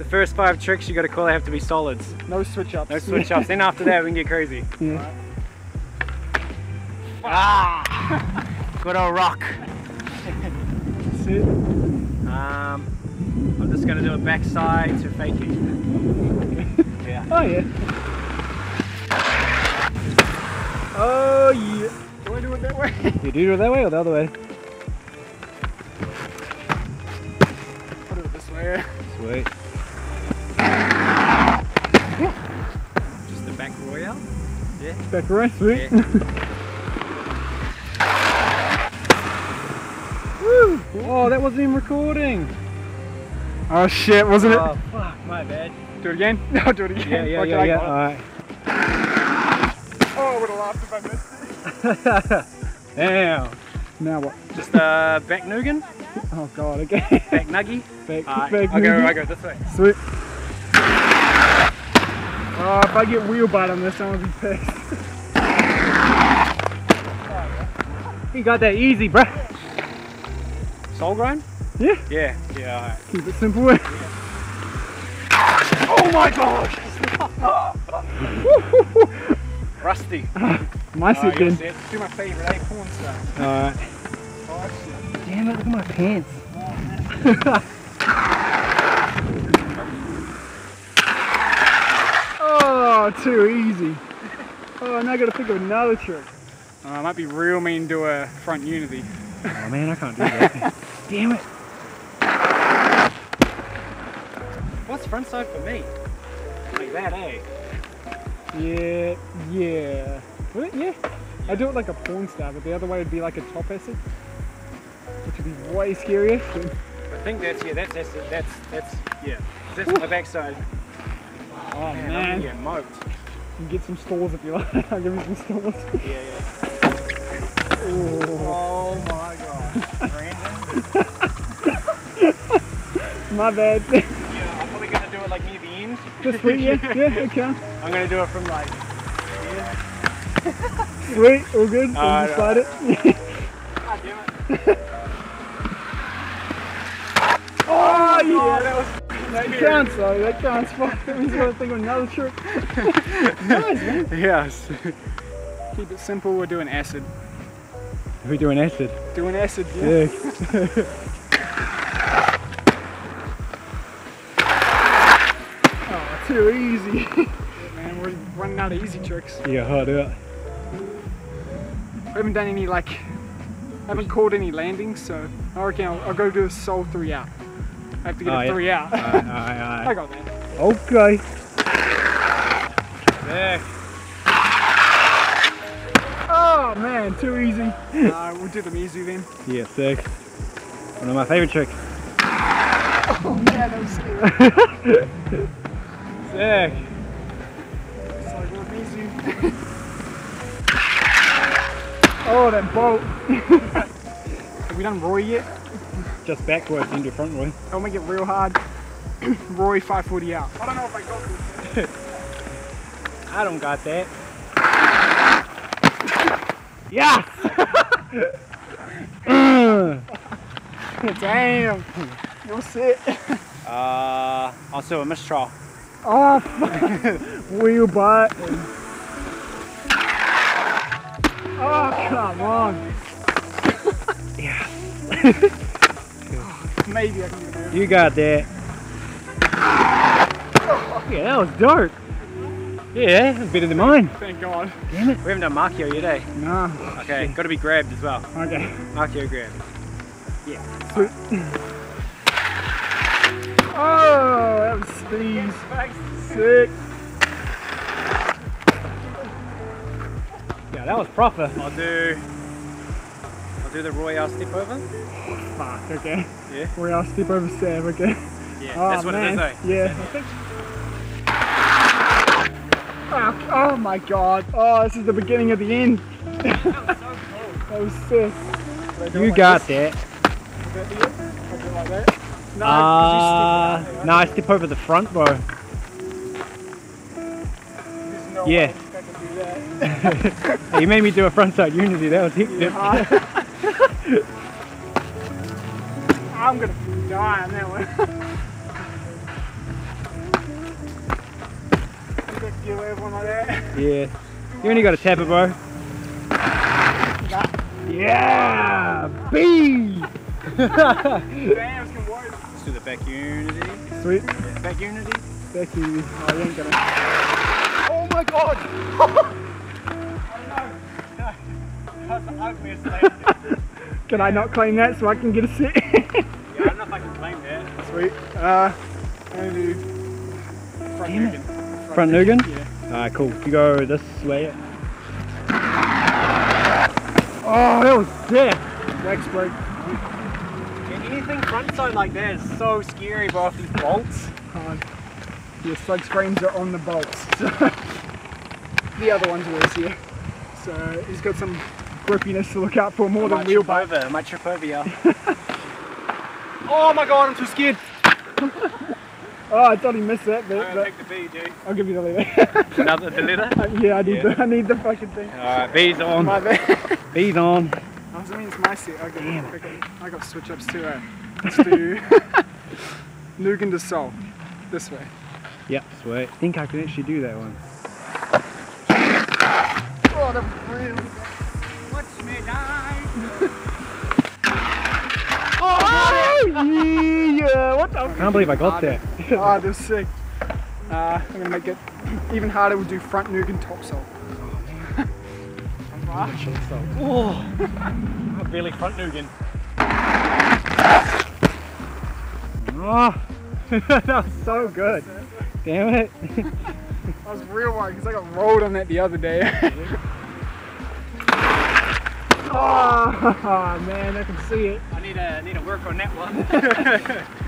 The first 5 tricks you got to call have to be solids. No switch ups. No switch ups. Then after that we can get crazy. Yeah. Right. Ah! Good old rock. That's it. I'm just going to do a backside to fake it. Yeah. Oh yeah. Oh yeah. Do I do it that way? You do it that way or the other way? I'll do it this way. Sweet. Just the back royale? Yeah. Back royale, sweet. Yeah. Woo! Oh, that wasn't even recording. Oh shit, wasn't it? Oh fuck, my bad. Do it again? No, do it again. Yeah, yeah, okay, yeah. Alright. Oh, I would have laughed if I missed it. Damn. Now what? Just back Nugan. Oh god, okay. Back nuggy. Back, right. Back okay, nuggy. I go this way. Sweet. Oh, if I get wheel bite on this, I'm gonna be pissed. You got that easy, bro. Soul grind? Yeah. Yeah. Yeah, alright. Keep it simple. Yeah. Oh my gosh! Rusty. My suit then. Do my favourite, corn stuff. Alright. Damn it, look at my pants. Oh, too easy. Oh, now I gotta think of another trick. I might be real mean to do a front unity. Oh man, I can't do that. Damn it. What's front side for me? Like that, eh? Yeah, yeah. Would it? Yeah. I do it like a porn star, but the other way would be like a top acid, which would be way scarier. I think that's, yeah, that's yeah. That's my backside. Oh man. I'm gonna get moped. You can get some stores if you like. I'll give you some stores. Yeah, yeah. Ooh. Oh my god. Random. My bad. Yeah, I'm probably gonna do it like near the end. This way, yeah, yeah, okay. I'm gonna do it from like here. Sweet, all good. All right, slide it. God damn it. Oh yeah, that was. That counts though. That counts. Fuck. That means you gotta think of another trick. Nice man. Yes. Keep it simple. We're doing acid. We're doing acid. Doing acid. Yeah. Yeah. Oh, too easy. Man, we're running out of easy tricks. Yeah, hard out. I haven't done any like, I haven't caught any landings, so I reckon I'll go do a sole 3 out. I have to get a 3 out. Aye. I got that. Okay. There. Oh man, too easy. We'll do them easy then. Yeah, sick. One of my favourite tricks. Oh man, that was scary. Sick. It's like one easy. Oh, that boat! Have we done Roy yet? Just backwards into front Roy. I'll make it real hard. Roy 540 out. I don't know if I got this. I don't got that. Yes! Damn! You're set. I'll do a mistrial. Oh, fuck! Wheel bite. Oh, come on! Yeah. Maybe I can do it. You got that. Yeah, that was dope. Yeah, that was better than mine. Thank God. Damn it. We haven't done Markio yet, eh? No. Okay, yeah. Got to be grabbed as well. Okay. Markio grab. Yeah. Sweet. Oh, that was Steve's sick. That was proper. I'll do the Royale step over. Oh, fuck, okay. Yeah. Royale step over Sam, okay. Yeah, oh, that's what man. It is though. Yeah. Oh, oh my god. Oh, this is the beginning of the end. That was so cool. That was sick. You like got this? That. Is that the end? I'll do it like that. No, you step over, right? No, I step over the front, bro. There's no way. Hey, you made me do a frontside unity, that was hectic. Yeah. I'm gonna die on that one. do everyone like that. Yeah. You only got to tap it, bro. Yeah! B! Bams can work. Let's do the back unity. Sweet. Yeah. Back unity. Back unity. Oh, you ain't gonna... Oh my god! Oh no. That's the ugliest thing. Can I not claim that so I can get a set? Yeah, I don't know if I can claim that. Sweet. I'm gonna do front Nugent. Front Nugent? Yeah. Alright, cool. You go this way. Oh, that was sick! Next break. Yeah, anything front side like that is so scary, bro, off these bolts. Your slug screens are on the bolts. So the other one's always here. So he's got some grippiness to look out for more than wheel bar. I might trip over, yeah. Oh my god, I'm too scared! Oh, I thought he missed that bit. Alright, take the B, dude. I'll give you the letter. Another the letter? Yeah, I need the fucking thing. Alright, B's on. My bad. B's on. I mean, it's my set. I got switch ups too, eh? Let's do Nugent to Sol. This way. Yep, sweet. I think I can actually do that one. What a friend. Watch me die. Oh! Yeah, what the? I can't believe I got that. Ah, oh, that was sick. I'm gonna make it even harder. We'll do front Nugent top sole. Oh, barely front Nugent. Oh, that was so good. Damn it. I was real worried because I got rolled on that the other day. Oh man, I can see it. I need to work on that one.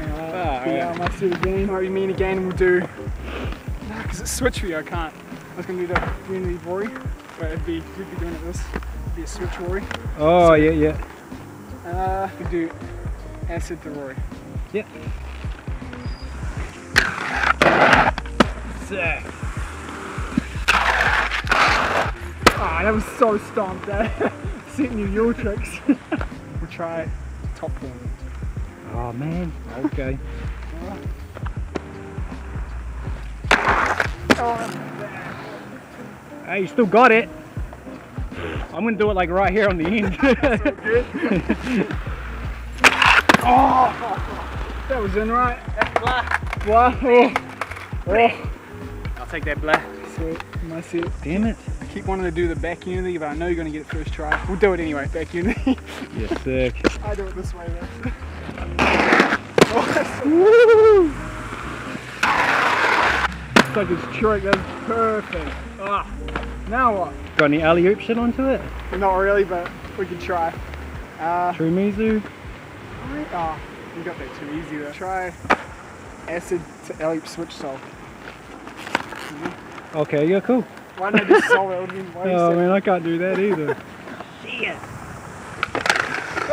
Yeah, I might do it again. Might be mean again, and we'll do. Nah, because it's switchery, I can't. I was gonna do the unity Rory, but we'd be doing it this. It'd be a switch Rory. Oh so, yeah. We'll do acid to Rory. Yep. Sick. Ah, oh, that was so stomped. Sent you your tricks. We'll try top one. Oh man, okay. Right. Oh, hey, you still got it. I'm gonna do it like right here on the end. That's so good. Oh, that was in right. That's blah. Blah. Oh. I'll take that blah. Sweet, nice hit. Damn it. I keep wanting to do the back unity, but I know you're going to get it first try. We'll do it anyway, back unity. Yes, sick. I do it this way, though. Woo! It's like a trick, that's perfect. Ah. Now what? Got any alley-oop shit onto it? Not really, but we can try. Trumizu? Oh, you got that too easy, though. Try acid to alley-oop switch sole. Mm-hmm. Okay, yeah, cool. Why not just solve it? Oh man, I can't do that either. Shit!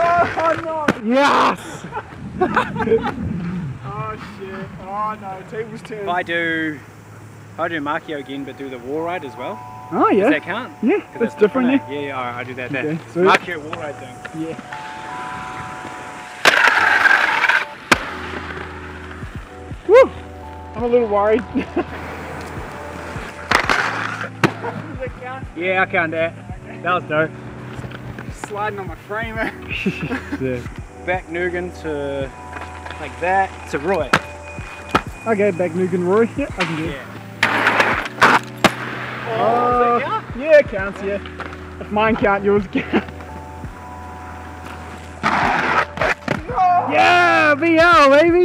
Oh no! Yes! Oh shit, oh no, table's turned. If I do Markio again, but do the wall ride as well. Oh yeah. Does that count? Yeah, that's different. Yeah, yeah, alright, I'll do that. Okay, Markio wall ride thing. Yeah. Woo! I'm a little worried. Yeah, I count that. Okay. That was dope. Sliding on my frame. Yeah. Back Nugent to like that to Roy. Okay, back Nugent Roy. Yeah, I can do it. Yeah. Oh, does that count? Yeah, it counts. Yeah. If mine count, yours count. Oh. Yeah, BL baby.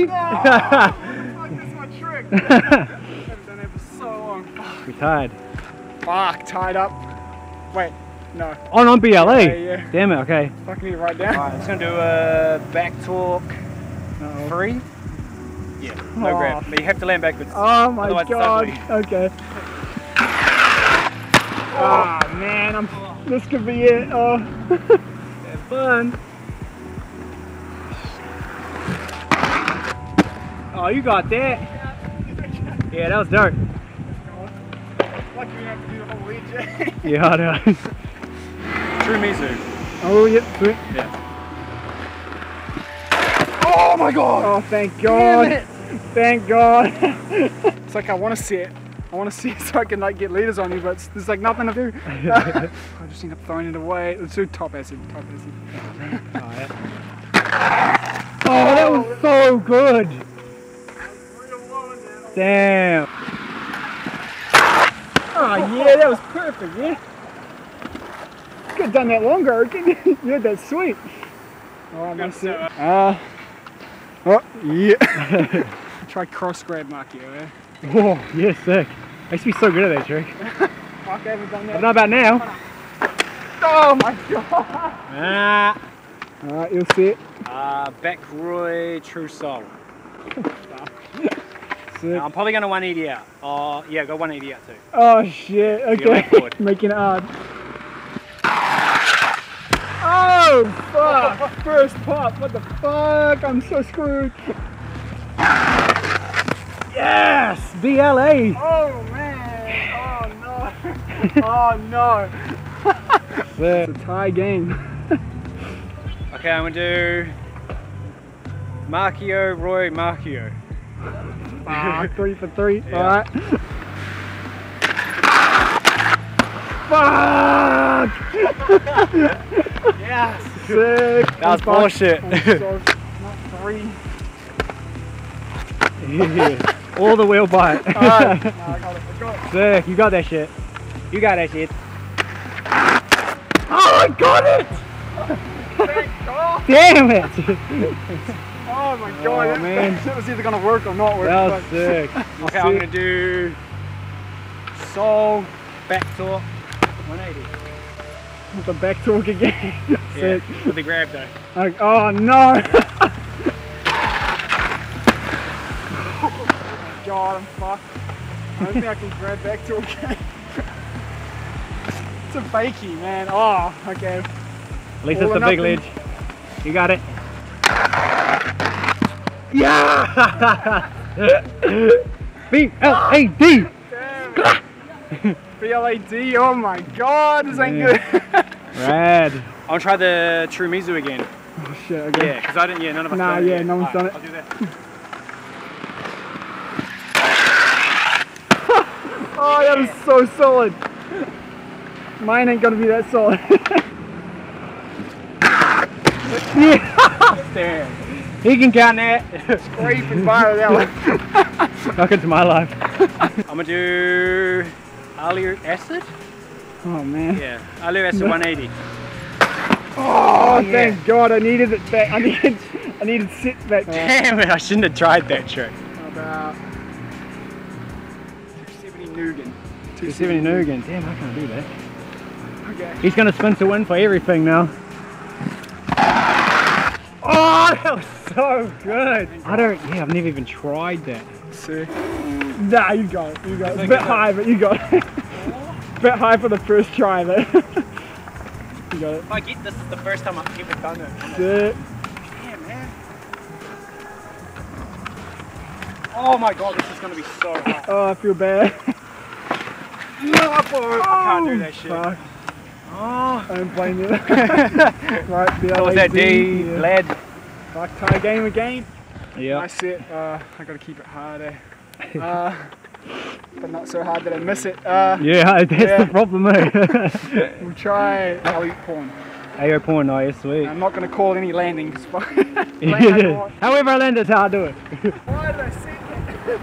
Oh, like that's my trick. I haven't done that for so long. We're tired. Fuck, tied up. Wait, no. Oh, not B.L.A.D.E. Yeah. Damn it, okay. Fucking need to write down. Alright, it's gonna do a back torque free. Yeah, no grab. But you have to land backwards. Oh my god. Okay. Ah, oh, man, this could be it. Oh. Have fun. Oh, you got that. Yeah, that was dope. Yeah, I know. Trumizu. Oh, yep. Yeah. Oh my god! Oh, thank god! Thank god! It's like I want to see it. I want to see it so I can like get leaders on you, but there's like nothing to do. I just end up throwing it away. Let's do top acid. Oh, that was so good. Damn. Oh yeah, that was perfect, yeah. Could have done that longer, I reckon. You had that sweet. Alright, that's it. Oh, yeah. Try cross grab mark here, eh? Whoa, yeah, sick. I used to be so good at that trick. I haven't done that. I don't know about now. Oh my god! Nah. Alright, you'll see it. Back Roy, true soul. I'm probably going to 180 out. Oh, yeah, I got 180 out too. Oh shit, okay. Making it hard. Oh fuck! First pop, what the fuck? I'm so screwed. Yes! B.L.A.D.E. Oh man! Oh no! Oh no! It's a tie game. Okay, I'm gonna do Markio, Roy, Markio. Three for three. Yeah. Alright. Fuck! Yes! Sick! That was bullshit. Not three. Yeah. All the wheel bite. All right. No, I got it. I got it. Sick, you got that shit. You got that shit. Oh, I got it! Thank God. Damn it! Oh my god, oh, man. That was either gonna work or not work. That was sick. Okay, sick. I'm gonna do soul, back torque, 180. With the back torque again. Sick. Yeah, with the grab though. Like, oh no! God, I'm fucked. I don't think I can grab back to okay. It's a fakie, man. Oh, okay. At least all it's a big ledge. You got it. Yeah! B.L.A.D. B.L.A.D. Oh my god, this ain't good. Rad. I'll try the Trumizu again. Oh shit, okay. Yeah, because I didn't, yeah, none of us done it. Nah, yeah, no one's done it. I'll do that. Oh, that was so solid. Mine ain't gonna be that solid. Yeah. There. He can count that. Scrape and fire that one. Welcome to my life. I'm gonna do Alu acid. Oh man. Yeah, Alu acid 180. Oh, yeah. Thank God! I needed it back. I needed sits back. Damn it! I shouldn't have tried that trick. About 270 Nugan. Damn, I can't do that. Okay. He's going to spin to win for everything now. Oh, that was so good. I've never even tried that. See? Nah, you got it. It's a bit high, but you got it. Bit high for the first try, though. You got it. If I get this, it's the first time I've ever done it. Shit. Damn, man. Oh my god, this is going to be so hard. Oh, I feel bad. Oh, I can't do that shit. Fuck. Oh. I don't blame you. Right, B.L.A.D. Yeah. Lad. Fuck, tie game again. Yeah. Nice set. I gotta keep it harder. But not so hard that I miss it. Yeah, that's the problem, eh? We'll try Ayo Porn. Ayo Porn, oh, yeah, sweet. I'm not gonna call any landings. However I land, it's how I do it. Why did I say that?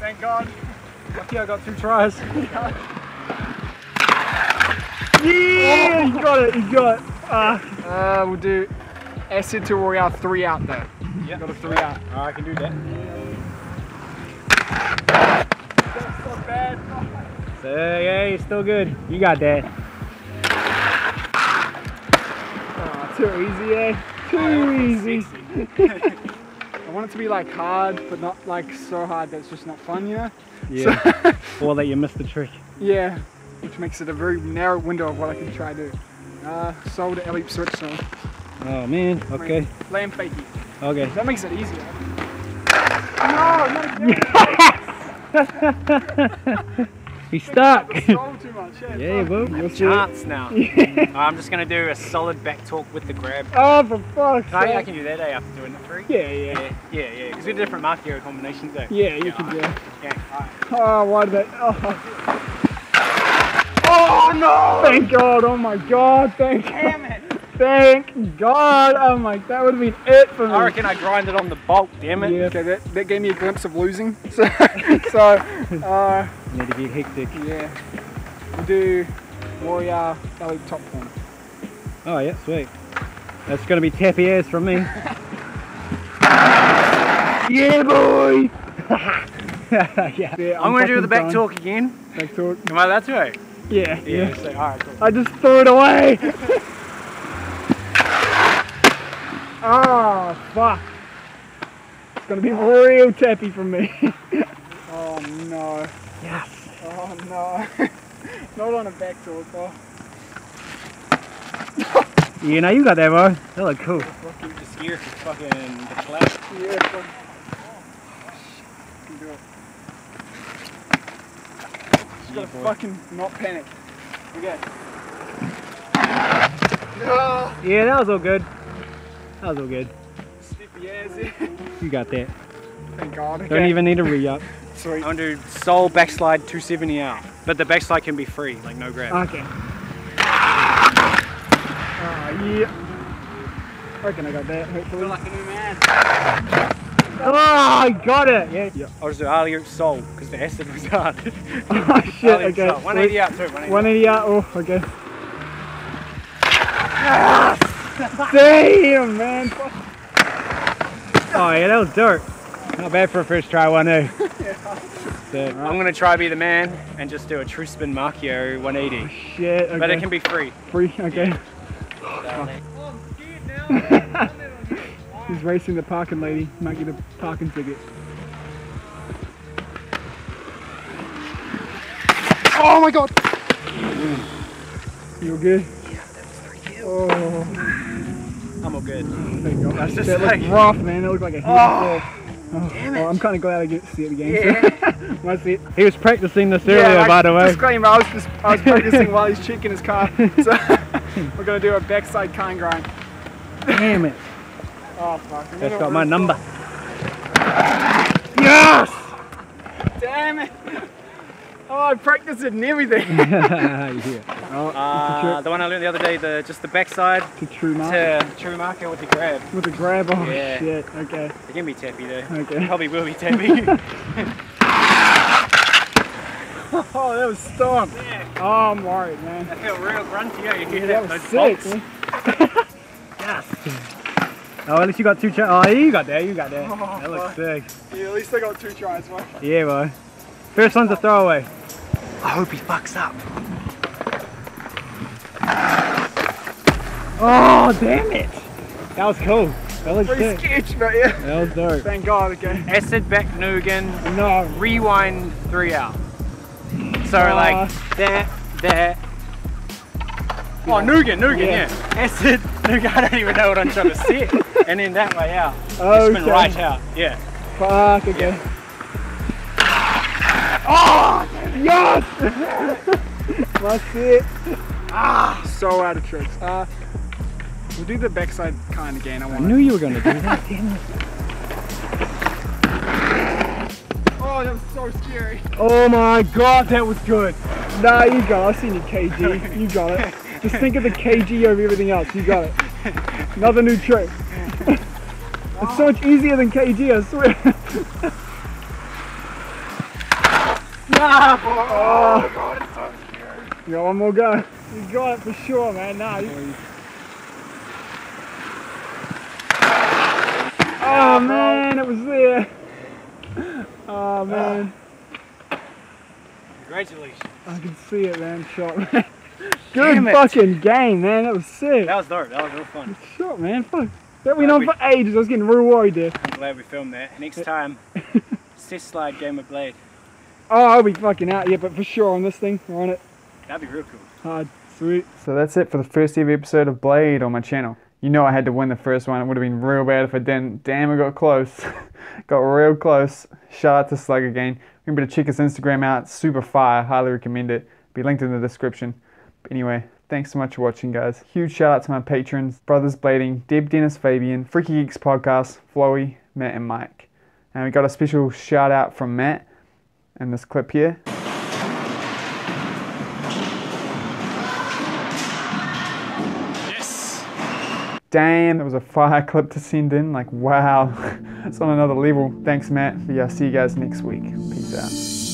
Thank God. Lucky I got 2 tries. Yeah, you got it, you got it. We'll do acid to Royale 3 out there. Yep. Got a 3 out. Oh, I can do that. That's not bad. So, yeah, you're still good. You got that. Oh, too easy, eh? Too easy. I want it to be like hard, but not like so hard that it's just not fun, you know? Yeah, so or that you missed the trick. Yeah, which makes it a very narrow window of what I can try to do. Sold to Elip switch, so. Oh man, okay. Land fakie. Okay. That makes it easier. No, not again. He's stuck. Too much. Yeah, well, you're chance now. Yeah. I'm just gonna do a solid back talk with the grab. Oh, for fuck's sake! I can do that after doing the three. Yeah. Because we did different mark area combinations there. Yeah, you can do. Yeah. All right. Oh, why did that? Oh no! Thank God! Oh my God! Thank God! Damn it! Thank God! Oh my, that would have been it for me. I reckon I grinded on the bolt, damn it. Yeah. Okay, that gave me a glimpse of losing. So, need to get hectic. Yeah. We'll do Warrior Belly Top Corner. Oh yeah, sweet. That's gonna be tappy ass from me. Yeah, boy! Yeah. Yeah, I'm gonna do the back talk again. Back talk. Am I allowed to? Eh? Yeah. Yeah. So, all right, cool. I just threw it away. Oh fuck! It's gonna be real tappy for me. Oh no! Yes. Oh no! Not on a back door, bro. You know you got that, bro. That looked cool. Fucking just here for fucking the flat. Yeah. Fuck. Oh shit! I can do it. Just gotta fucking not panic. Okay. Oh. Yeah, that was all good. That was all good. You got that. Thank God. Okay. Don't even need a re-up. Sweet. I'm going to do sole backslide 270 out. But the backslide can be free, like no grab. Okay. Yeah. I reckon I got that, hopefully. Feel like a new man. Oh, I got it! Yeah. I'll just do alley-oop sole, because the acid was hard. Oh shit, okay. 180 out too, 180 out. Oh, okay. Ah! Damn, man! Oh yeah, that was dirt. Not bad for a first try, one eh? Yeah. I'm gonna try be the man and just do a true spin Marchio 180. Oh, shit, okay. But it can be free. Free, okay. Yeah. Oh, I'm scared now. He's racing the parking lady. Might get a parking ticket. Oh my God! You good? Yeah, that was pretty cute. Oh. I'm all good. Thank God. That's just that like, looked rough, man. That looked like a damn it. I'm kind of glad I get to see it again. Yeah. So. That's it. He was practicing this earlier, by the way. Disclaimer, I was practicing while he's checking his car. So we're going to do a backside kind grind. Damn it. Oh, fuck. That's got my number. Yes! Damn it. Oh, I practiced it and everything. Yeah. The one I learned the other day, just the backside to true marker. To true marker with the grab. With the grab, oh yeah. Shit, okay. It can be tappy though. Okay. Probably will be tappy. Oh, that was stomped. Yeah. Oh, I'm worried, man. That felt real grunty, yeah, you hear that? That was sick. Yes. Oh, at least you got two tries. Oh, you got that. Oh, that looks sick. Yeah, at least I got two tries, bro. Yeah, bro. First one's a throwaway. I hope he fucks up. Oh, damn it! That was cool. That was pretty sketchy, but yeah. That was dope. Thank God, okay. Acid back Nugan. No. Rewind 3 out. So like that. Oh, Nugan, yeah. Acid, Nugan, I don't even know what I'm trying to say. And then that way out. Oh, spin right out, yeah. Fuck, okay. Yeah. Oh, yes! That's it. Ah, so out of tricks. We'll do the backside kind again. I knew you were going to do that. Oh, that was so scary. Oh my God, that was good. Nah, you got it. I've seen your KG. You got it. Just think of the KG over everything else. You got it. Another new trick. It's so much easier than KG, I swear. Oh, God, it's so scary. You got one more go. You got it for sure, man. Nah. Oh, man, it was there. Oh, man. Congratulations. I can see it, man. Shot, man. Good fucking game, man. That was sick. That was dope. That was real fun. Good shot, man. Fuck. That went on for ages. I was getting real worried there. I'm glad we filmed that. Next time, test slide game of Blade. Oh, I'll be fucking out, yeah, but for sure on this thing, we're on it. That'd be real cool. Hard, sweet. So that's it for the first ever episode of Blade on my channel. You know I had to win the first one. It would have been real bad if I didn't. Damn, I got close. Got real close. Shout out to Slug again. Remember to check his Instagram out. Super fire. Highly recommend it. Be linked in the description. But anyway, thanks so much for watching, guys. Huge shout out to my patrons. Brothers Blading, Deb, Dennis, Fabian, Freaky Geeks Podcast, Flowy, Matt and Mike. And we got a special shout out from Matt in this clip here. Damn, that was a fire clip to send in, like wow, it's on another level. Thanks Matt, but yeah, see you guys next week. Peace out.